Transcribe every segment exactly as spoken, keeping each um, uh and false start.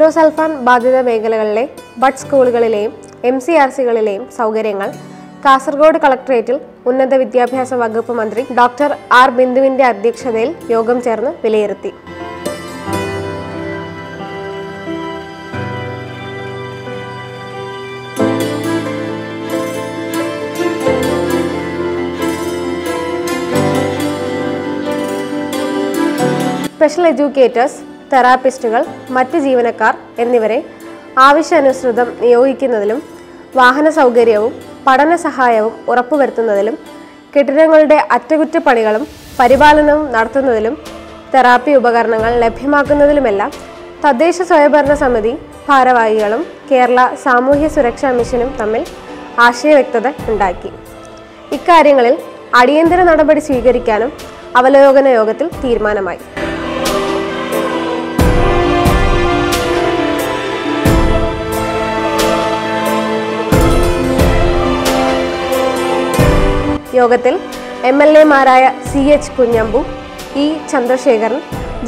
Endosulfan ബാധിത മേഖലകളിലെ bud സ്കൂളുകളിലെയും എം സി ആർ സികളിലെയും സൗകര്യങ്ങൾ കാസർഗോഡ് കളക്ടറേറ്റിൽ ഉന്നത വിദ്യാഭ്യാസ വകുപ്പ് മന്ത്രി ഡോക്ടർ ആർ ബിന്ദുവിന്റെ അധ്യക്ഷതയിൽ യോഗം ചേർന്ന് വിലയിരുത്തി. സ്പെഷ്യൽ എഡ്യൂക്കേറ്റേഴ്സ്, തെറാപ്പിസ്റ്റുകൾ, മറ്റ് ജീവനക്കാർ എന്നിവരെ ആവശ്യാനുസൃതം നിയോഗിക്കുന്നതിലും വാഹന സൗകര്യവും പഠന സഹായവും ഉറപ്പുവരുത്തുന്നതിലും കെട്ടിടങ്ങളുടെ അറ്റകുറ്റപ്പണികളും പരിപാലനവും നടത്തുന്നതിലും തെറാപ്പി ഉപകരണങ്ങൾ ലഭ്യമാക്കുന്നതിലുമെല്ലാം തദ്ദേശ സ്വയംഭരണ സമിതി ഭാരവാഹികളും കേരള സാമൂഹ്യ സുരക്ഷാ മിഷനും തമ്മിൽ ആശയവ്യക്തത ഉണ്ടാക്കി. ഇക്കാര്യങ്ങളിൽ അടിയന്തര നടപടി സ്വീകരിക്കാനും അവലോകന യോഗത്തിൽ തീരുമാനമായി. യോഗത്തിൽ എം എൽ എമാരായ C H Kunhambu, E Chandrasekharan,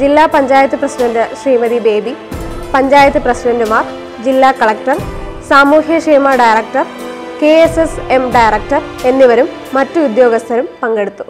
ജില്ലാ പഞ്ചായത്ത് പ്രസിഡന്റ് ശ്രീമതി ബേബി, പഞ്ചായത്ത് പ്രസിഡന്റുമാർ, ജില്ലാ കളക്ടർ, സാമൂഹ്യക്ഷേമ director, K S S M director എന്നിവരും മറ്റു ഉദ്യോഗസ്ഥരും പങ്കെടുത്തു.